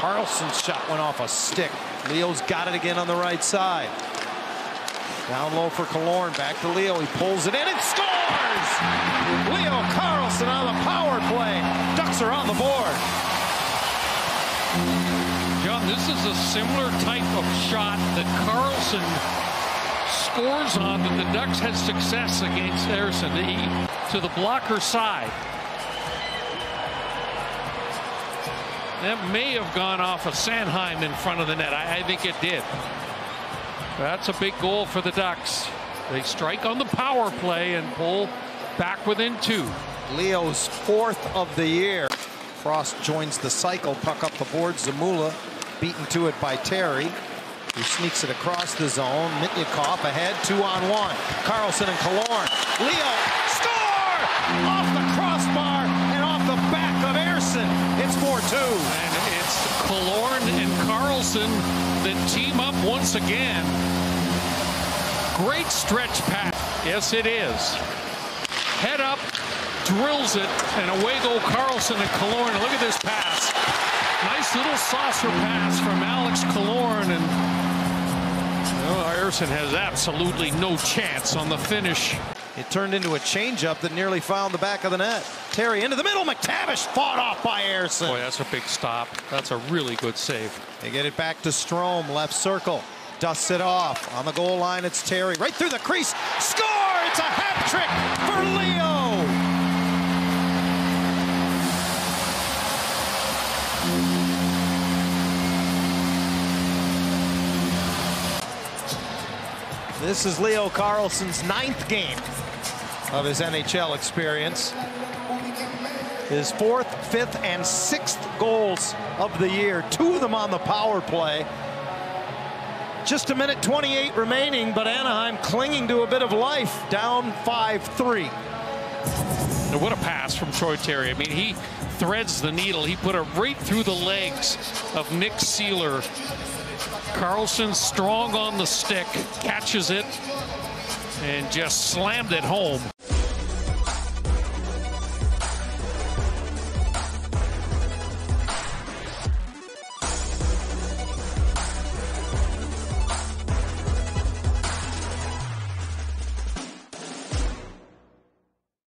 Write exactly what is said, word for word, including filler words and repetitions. Carlsson's shot went off a stick. Leo's got it again on the right side. Down low for Killorn, back to Leo. He pulls it in and scores! Leo Carlsson on the power play. Ducks are on the board. John, this is a similar type of shot that Carlsson scores on that the Ducks had success against Ayerson to the blocker side. That may have gone off of Sandheim in front of the net. I, I think it did. That's a big goal for the Ducks. They strike on the power play and pull back within two. Leo's fourth of the year. Frost joins the cycle, puck up the board. Zamula beaten to it by Terry, who sneaks it across the zone. Mitnikov ahead, two on one. Carlsson and Killorn. Leo score! Off the crossbar and off the back of Ayerson. It's four two. And it's Killorn and Carlsson that team up once again. Great stretch pass. Yes, it is. Head up, drills it, and away go Carlsson and Killorn. Look at this pass. Nice little saucer pass from Alex Killorn, and well, Ayerson has absolutely no chance on the finish. It turned into a changeup that nearly found the back of the net. Terry into the middle. McTavish fought off by Ayerson. Boy, that's a big stop. That's a really good save. They get it back to Strome, left circle. Dusts it off. On the goal line, it's Terry. Right through the crease. Score! It's a hat trick for Leo! This is Leo Carlsson's ninth game of his N H L experience. His fourth, fifth, and sixth goals of the year. Two of them on the power play. Just a minute twenty-eight remaining, but Anaheim clinging to a bit of life, down five three. What a pass from Troy Terry. I mean, he threads the needle. He put it right through the legs of Nick Seeler. Carlsson strong on the stick, catches it, and just slammed it home.